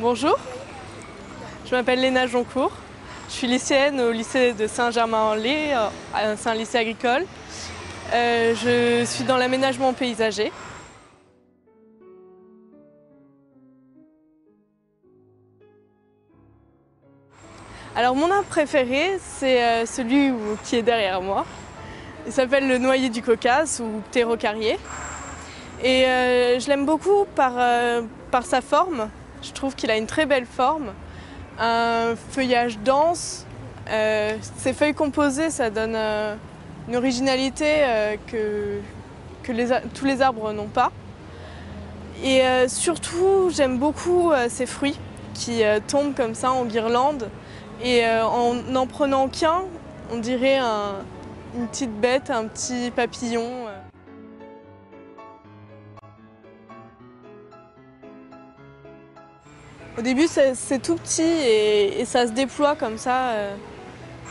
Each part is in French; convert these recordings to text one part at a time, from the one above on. Bonjour, je m'appelle Léna Joncourt. Je suis lycéenne au lycée de Saint-Germain-en-Laye, c'est un lycée agricole. Je suis dans l'aménagement paysager. Alors mon arbre préféré, c'est celui qui est derrière moi. Il s'appelle le noyer du Caucase ou Ptérocarier. Et je l'aime beaucoup par sa forme. Je trouve qu'il a une très belle forme. Un feuillage dense, ces feuilles composées, ça donne une originalité que tous les arbres n'ont pas. Et surtout, j'aime beaucoup ces fruits qui tombent comme ça en guirlande. Et en n'en prenant qu'un, on dirait une petite bête, un petit papillon. Au début, c'est tout petit et ça se déploie comme ça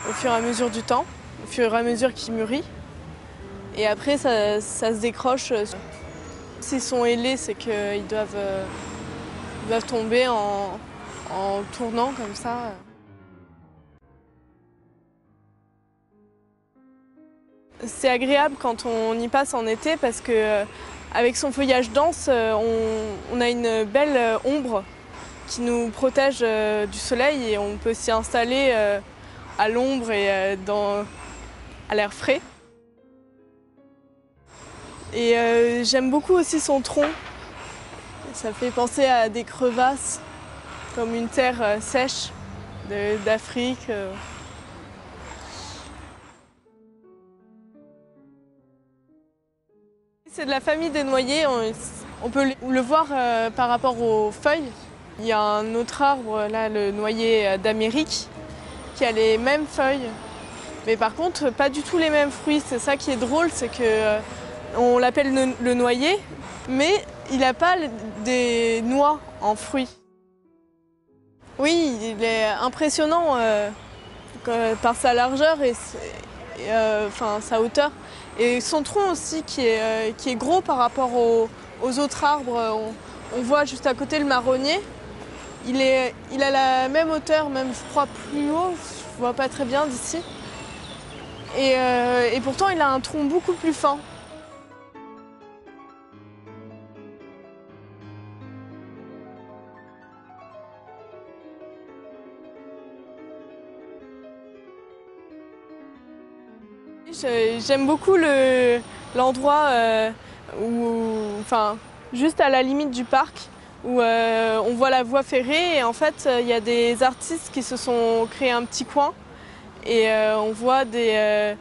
au fur et à mesure du temps, au fur et à mesure qu'il mûrit. Et après, ça se décroche. S'ils sont ailés, c'est qu'ils doivent tomber en tournant comme ça. C'est agréable quand on y passe en été parce qu'avec son feuillage dense, on a une belle ombre qui nous protège du soleil et on peut s'y installer à l'ombre et à l'air frais. Et j'aime beaucoup aussi son tronc. Ça fait penser à des crevasses, comme une terre sèche d'Afrique. C'est de la famille des noyers. On peut le voir par rapport aux feuilles. Il y a un autre arbre, là, le noyer d'Amérique, qui a les mêmes feuilles. Mais par contre, pas du tout les mêmes fruits. C'est ça qui est drôle, c'est qu'on l'appelle le noyer, mais il n'a pas des noix en fruits. Oui, il est impressionnant par sa largeur et sa hauteur. Et son tronc aussi, qui est gros par rapport aux autres arbres. On voit juste à côté le marronnier. Il a la même hauteur, même je crois plus haut, je vois pas très bien d'ici. Et pourtant il a un tronc beaucoup plus fin. J'aime beaucoup l'endroit juste à la limite du parc où on voit la voie ferrée et en fait il y a des artistes qui se sont créés un petit coin et on voit des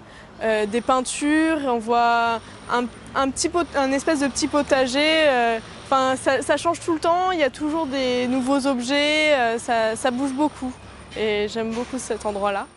peintures, on voit un espèce de petit potager, ça change tout le temps, il y a toujours des nouveaux objets, ça bouge beaucoup et j'aime beaucoup cet endroit-là.